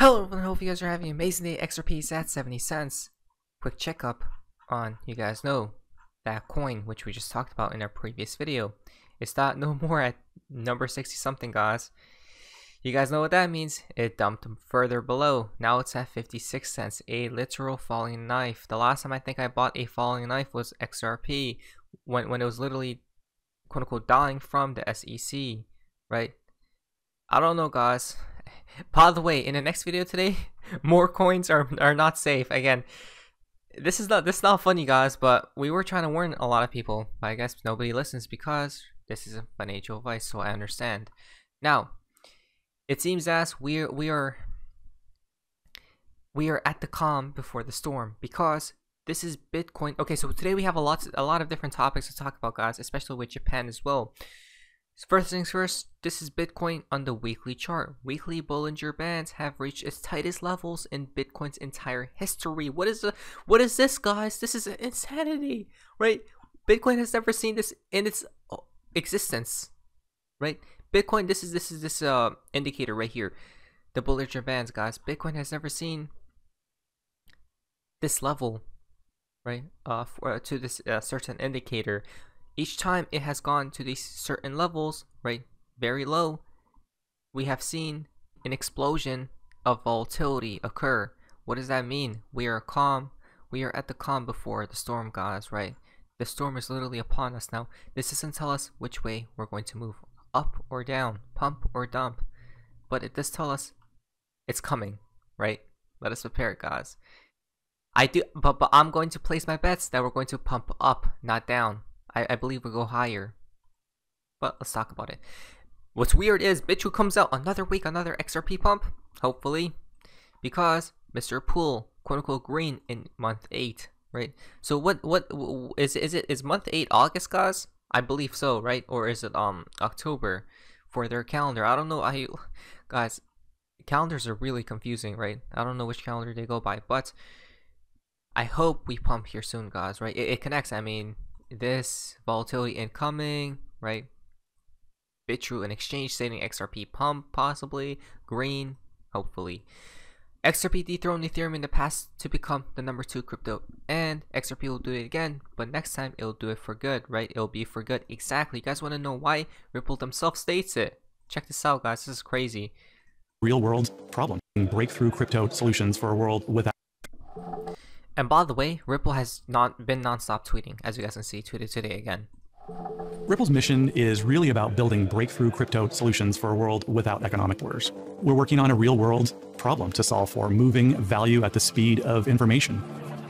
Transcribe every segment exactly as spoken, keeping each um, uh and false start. Hello, and I hope you guys are having an amazing day. X R P's at seventy cents. Quick checkup on, you guys know, that coin which we just talked about in our previous video. It's not no more at number sixty something, guys. You guys know what that means. It dumped them further below. Now it's at fifty-six cents, a literal falling knife. The last time I think I bought a falling knife was X R P, when, when it was literally quote unquote dying from the S E C, right? I don't know, guys. By the way, in the next video today, more coins are, are not safe. Again, this is not this is not funny, guys, but we were trying to warn a lot of people, but I guess nobody listens because this isn't financial advice, so I understand. Now, it seems as we we are we are at the calm before the storm, because this is Bitcoin. Okay, so today we have a lot a lot of different topics to talk about, guys, especially with Japan as well. First things first, this is Bitcoin on the weekly chart. Weekly Bollinger Bands have reached its tightest levels in Bitcoin's entire history. What is the, what is this, guys? This is insanity, right? Bitcoin has never seen this in its existence, right? Bitcoin, this is this is this uh indicator right here, the Bollinger Bands, guys. Bitcoin has never seen this level, right? Uh, for, uh to this uh, certain indicator. Each time it has gone to these certain levels, right, very low, we have seen an explosion of volatility occur. What does that mean? We are calm. We are at the calm before the storm, guys, right? The storm is literally upon us now. This doesn't tell us which way we're going to move, up or down, pump or dump, but it does tell us it's coming, right? Let us prepare, guys. I do, but, but I'm going to place my bets that we're going to pump up, not down. I, I believe we'll go higher, but let's talk about it. What's weird is Bitrue comes out another week, another X R P pump, hopefully, because Mister Pool, quote unquote, green in month eight, right? So what what is is it is month eight August, guys? I believe so, right? Or is it um October for their calendar? I don't know. I guys, calendars are really confusing, right? I don't know which calendar they go by, but I hope we pump here soon, guys. Right? It, it connects. I mean, this volatility incoming, right? Bitrue, an exchange stating X R P pump, possibly green, hopefully. X R P dethroned Ethereum in the past to become the number two crypto, and X R P will do it again, but next time it'll do it for good, right? It'll be for good. Exactly. You guys want to know why? Ripple themselves states it. Check this out, guys. This is crazy. Real world problem. Breakthrough crypto solutions for a world without. And by the way, Ripple has not been non-stop tweeting, as you guys can see, tweeted today again. Ripple's mission is really about building breakthrough crypto solutions for a world without economic borders. We're working on a real-world problem to solve for, moving value at the speed of information.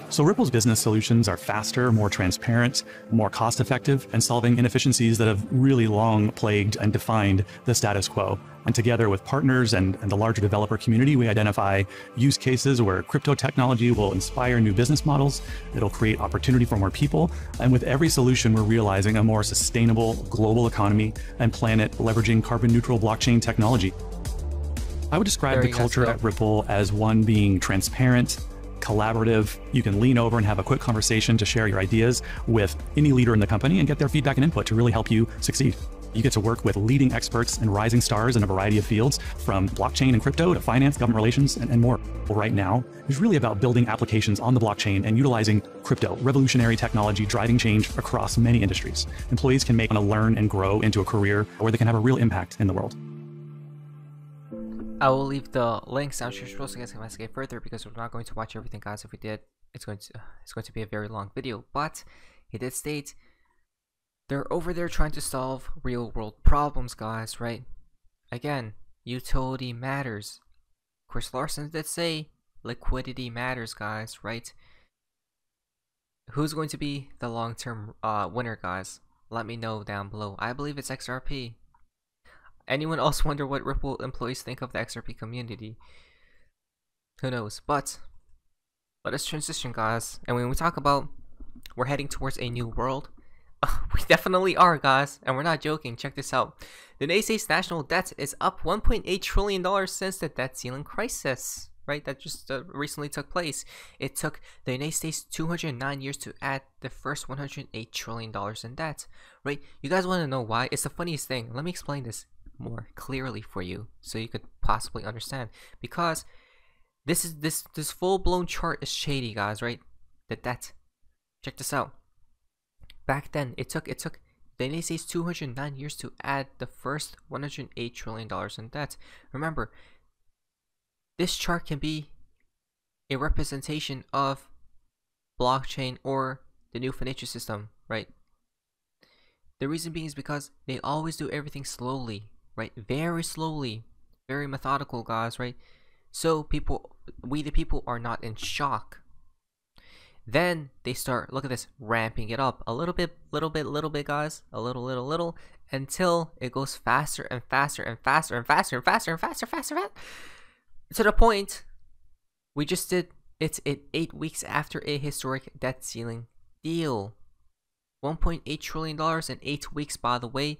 So Ripple's business solutions are faster, more transparent, more cost-effective, and solving inefficiencies that have really long plagued and defined the status quo. And together with partners and, and the larger developer community, we identify use cases where crypto technology will inspire new business models, it'll create opportunity for more people, and with every solution we're realizing a more sustainable global economy and planet, leveraging carbon-neutral blockchain technology. I would describe the culture at Ripple as one being transparent, collaborative. You can lean over and have a quick conversation to share your ideas with any leader in the company and get their feedback and input to really help you succeed. You get to work with leading experts and rising stars in a variety of fields, from blockchain and crypto to finance, government relations, and, and more. Right now, it's really about building applications on the blockchain and utilizing crypto, revolutionary technology driving change across many industries. Employees can make, want to learn and grow into a career where they can have a real impact in the world. I will leave the links. I'm sure you guys can investigate further, because we're not going to watch everything, guys. If we did, it's going to it's going to be a very long video. But he did state they're over there trying to solve real world problems, guys, right? Again, utility matters. Chris Larson did say liquidity matters, guys, right? Who's going to be the long term uh, winner, guys? Let me know down below. I believe it's X R P. Anyone else wonder what Ripple employees think of the X R P community? Who knows? But let us transition, guys. And when we talk about we're heading towards a new world, uh, we definitely are, guys. And we're not joking. Check this out. The naysay's national debt is up one point eight trillion dollars since the debt ceiling crisis, right? That just uh, recently took place. It took the United States two hundred nine years to add the first one hundred eight trillion dollars in debt, right? You guys want to know why? It's the funniest thing. Let me explain this more clearly for you so you could possibly understand, because This is this this full-blown chart is shady, guys, right? That that check this out. Back then, it took it took the United States two hundred nine years to add the first one hundred eight trillion dollars in debt. Remember, this chart can be a representation of blockchain or the new financial system, right? The reason being is because they always do everything slowly, right? Very slowly, very methodical, guys, right? So people, we the people, are not in shock. Then they start, look at this, ramping it up a little bit, little bit, little bit, guys, a little, little, little, until it goes faster and faster and faster and faster and faster and faster, faster, faster, to the point we just did it in eight weeks after a historic debt ceiling deal. one point eight trillion dollars in eight weeks, by the way.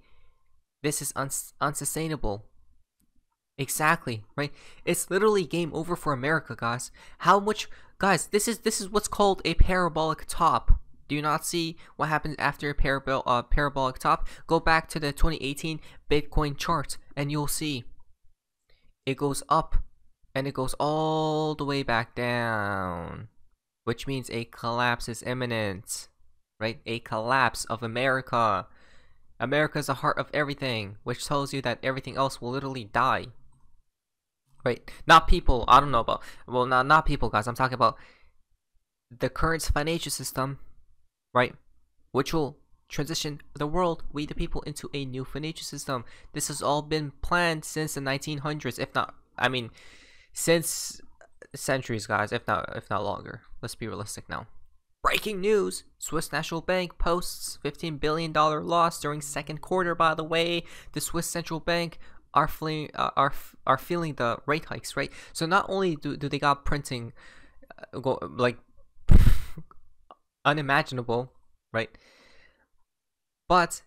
This is uns unsustainable. Exactly, right? It's literally game over for America, guys. How much, guys, this is this is what's called a parabolic top. Do you not see what happens after a parabol uh, parabolic top? Go back to the twenty eighteen Bitcoin chart and you'll see it goes up and it goes all the way back down, which means a collapse is imminent, right? A collapse of America. America's the heart of everything, which tells you that everything else will literally die. Right, not people, I don't know about, well, not, not people, guys, I'm talking about the current financial system, right, which will transition the world, we the people, into a new financial system. This has all been planned since the nineteen hundreds, if not, I mean, since centuries, guys, if not, if not longer. Let's be realistic now. Breaking news, Swiss National Bank posts fifteen billion dollar loss during second quarter, by the way. The Swiss Central Bank are feeling, uh, are, are feeling the rate hikes, right? So not only do, do they got printing, uh, go, like, unimaginable, right? But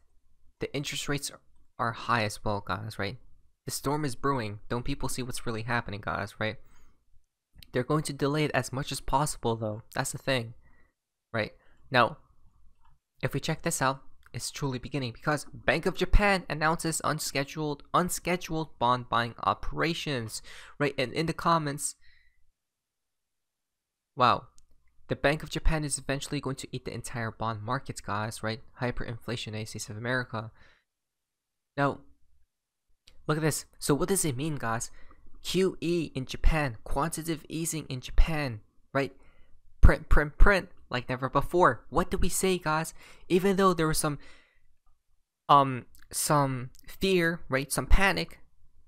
the interest rates are high as well, guys, right? The storm is brewing. Don't people see what's really happening, guys, right? They're going to delay it as much as possible, though. That's the thing. Right now, if we check this out, it's truly beginning, because Bank of Japan announces unscheduled unscheduled bond buying operations, right? And in the comments, wow, the Bank of Japan is eventually going to eat the entire bond markets, guys, right? Hyperinflation, United States of America. Now look at this. So what does it mean, guys? Q E in Japan, quantitative easing in Japan, right? Print, print, print like never before. What did we say, guys? Even though there was some um some fear, right, some panic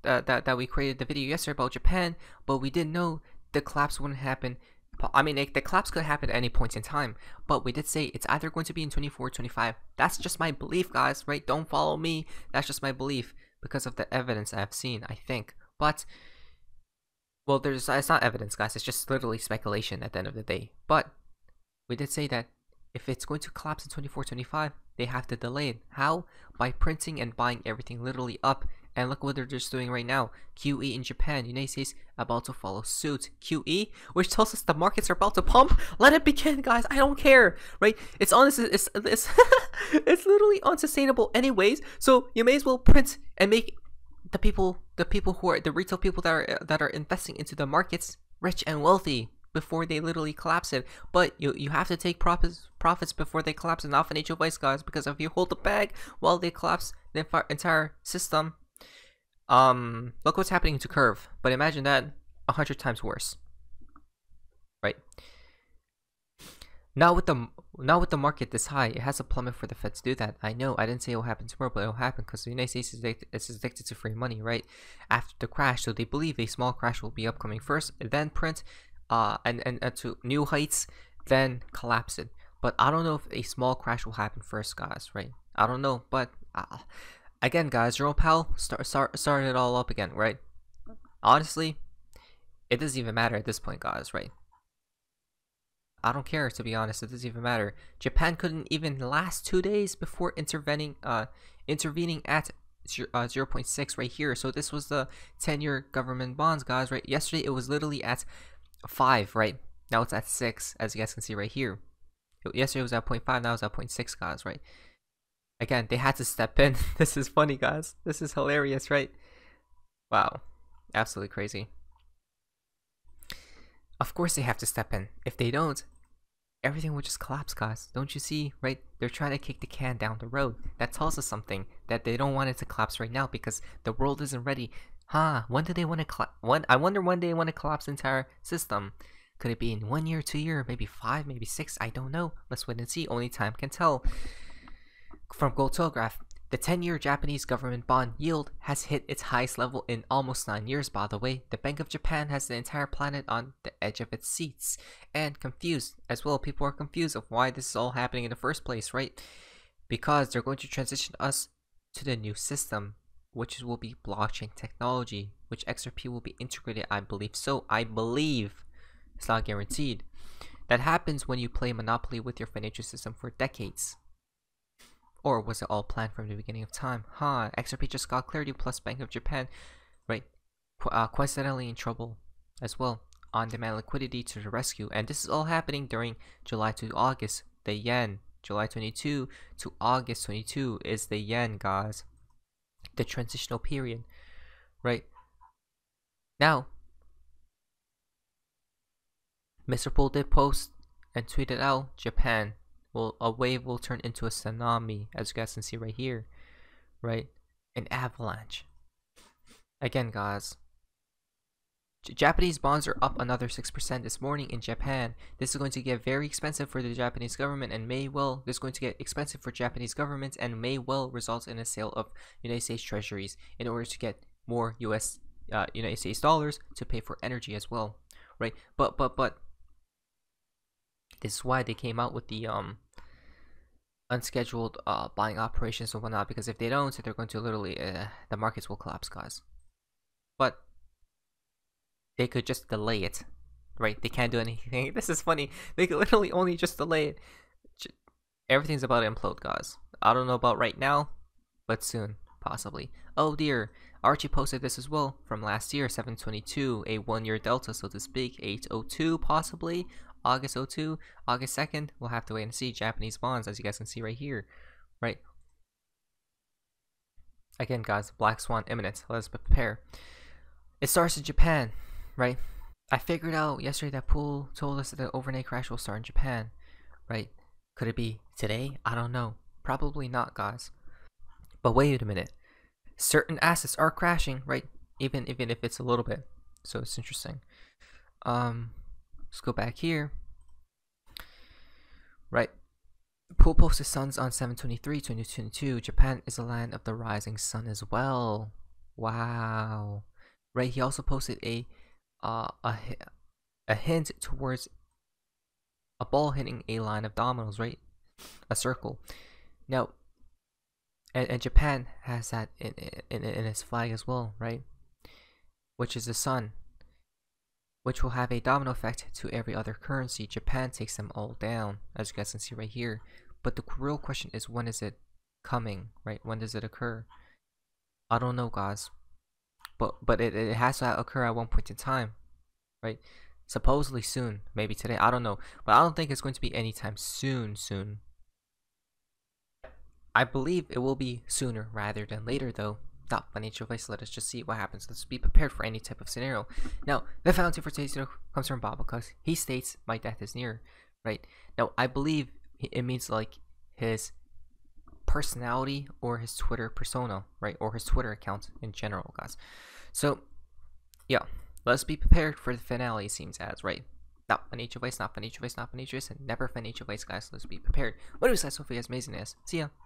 uh, that that we created the video yesterday about Japan, but we didn't know the collapse wouldn't happen. I mean, it, the collapse could happen at any point in time, but we did say it's either going to be in twenty-four or twenty-five. That's just my belief, guys, right? Don't follow me. That's just my belief because of the evidence I've seen, I think. But well, there's, it's not evidence, guys. It's just literally speculation at the end of the day. But we did say that if it's going to collapse in twenty-four twenty-five, they have to delay it. How? By printing and buying everything literally up. And look what they're just doing right now. Q E in Japan, United States about to follow suit. Q E, which tells us the markets are about to pump. Let it begin, guys. I don't care, right? It's honestly, it's it's, it's literally unsustainable anyways. So you may as well print and make the people, the people who are the retail people that are that are investing into the markets rich and wealthy before they literally collapse it. But you you have to take profits profits before they collapse, and not financial advice, guys, because if you hold the bag while they collapse the entire system, um look what's happening to Curve. But imagine that a hundred times worse, right? Now with the now with the market this high, it has a plummet for the Fed to do that. I know I didn't say it will happen tomorrow, but it will happen because the United States is addicted, it's addicted to free money, right? After the crash, so they believe a small crash will be upcoming first, then print, uh, and and uh, to new heights, then collapse it. But I don't know if a small crash will happen first, guys, right? I don't know, but uh, again, guys, Jerome Powell start start started it all up again, right? Honestly, it doesn't even matter at this point, guys, right? I don't care, to be honest. It doesn't even matter. Japan couldn't even last two days before intervening uh, intervening at zero point six right here. So this was the ten-year government bonds, guys, right? Yesterday, it was literally at five, right? Now it's at six, as you guys can see right here. Yesterday, it was at zero point five. Now it's at zero point six, guys, right? Again, they had to step in. This is funny, guys. This is hilarious, right? Wow. Absolutely crazy. of course they have to step in. If they don't, everything will just collapse, guys. Don't you see, right? They're trying to kick the can down the road. That tells us something, that they don't want it to collapse right now because the world isn't ready. Huh, when do they want to collapse? When, I wonder when they want to collapse the entire system. Could it be in one year, two year, maybe five, maybe six? I don't know. Let's wait and see. Only time can tell. From Gold Telegraph, the ten-year Japanese government bond yield has hit its highest level in almost nine years, by the way. The Bank of Japan has the entire planet on the edge of its seats. And confused as well. People are confused of why this is all happening in the first place, right? Because they're going to transition us to the new system, which will be blockchain technology, which X R P will be integrated, I believe. So, I believe. It's not guaranteed. That happens when you play Monopoly with your financial system for decades. Or was it all planned from the beginning of time? Huh, X R P just got clarity, plus Bank of Japan, right? Qu uh, coincidentally in trouble as well. On-demand liquidity to the rescue. And this is all happening during July to August. The yen, July twenty-two to August twenty-two is the yen, guys. The transitional period, right? Now, Mister Pool did post and tweeted out, Japan, will, a wave will turn into a tsunami, as you guys can see right here, right? An avalanche. Again, guys, J Japanese bonds are up another six percent this morning in Japan. This is going to get very expensive for the Japanese government and may well, this is going to get expensive for Japanese governments and may well result in a sale of United States treasuries in order to get more U S, uh, United States dollars to pay for energy as well, right? But, but, but, this is why they came out with the um unscheduled uh buying operations and whatnot, because if they don't, so they're going to literally uh, the markets will collapse, guys. But they could just delay it, right? They can't do anything. This is funny. They could literally only just delay it. Just, everything's about to implode, guys. I don't know about right now, but soon possibly. Oh dear. Archie posted this as well from last year, seven twenty-two, a one-year delta, so to speak, eight oh two possibly. August oh two, August second, we'll have to wait and see. Japanese bonds, as you guys can see right here, right? Again, guys, Black Swan imminent. Let us prepare. It starts in Japan, right? I figured out yesterday that Pool told us that the overnight crash will start in Japan, right? Could it be today? I don't know. Probably not, guys. But wait a minute. Certain assets are crashing, right? Even, even if it's a little bit. So it's interesting. Um... Let's go back here. Right. Pool posted suns on seven twenty-three twenty twenty-two. Japan is a land of the rising sun as well. Wow. Right. He also posted a uh, a a hint towards a ball hitting a line of dominoes, right? A circle. Now, and, and Japan has that in, in in its flag as well, right? Which is the sun, which will have a domino effect to every other currency. Japan takes them all down, as you guys can see right here. But the real question is, when is it coming, right? When does it occur? I don't know, guys. But but it, it has to occur at one point in time, right? Supposedly soon, maybe today, I don't know. But I don't think it's going to be anytime soon, soon. I believe it will be sooner rather than later, though. Not financial advice. Let us just see what happens. Let's be prepared for any type of scenario. Now, the fountain for today's video comes from Bob because he states, "My death is near." Right now, I believe it means like his personality or his Twitter persona, right, or his Twitter account in general, guys. So, yeah, let's be prepared for the finale. It seems as right. Not financial advice. Not financial advice. Not financial advice, and never financial advice, guys. Let's be prepared. What do you guys? Hope you guys amazingness. See ya.